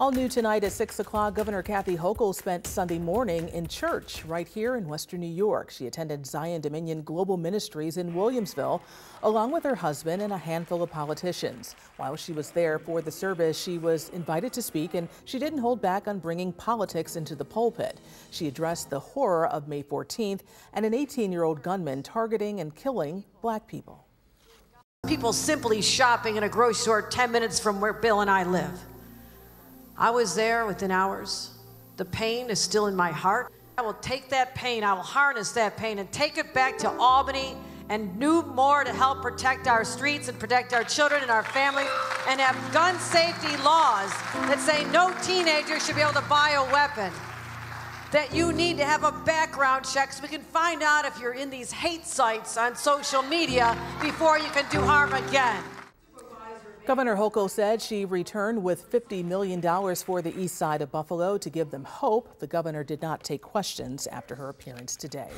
All new tonight at 6 o'clock, Governor Kathy Hochul spent Sunday morning in church right here in Western New York. She attended Zion Dominion Global Ministries in Williamsville, along with her husband and a handful of politicians. While she was there for the service, she was invited to speak, and she didn't hold back on bringing politics into the pulpit. She addressed the horror of May 14th and an 18-year-old gunman targeting and killing black people. People simply shopping in a grocery store 10 minutes from where Bill and I live. I was there within hours. The pain is still in my heart. I will take that pain, I will harness that pain and take it back to Albany and do more to help protect our streets and protect our children and our family, and have gun safety laws that say no teenager should be able to buy a weapon, that you need to have a background check so we can find out if you're in these hate sites on social media before you can do harm again. Governor Hochul said she returned with $50 million for the east side of Buffalo to give them hope. The governor did not take questions after her appearance today.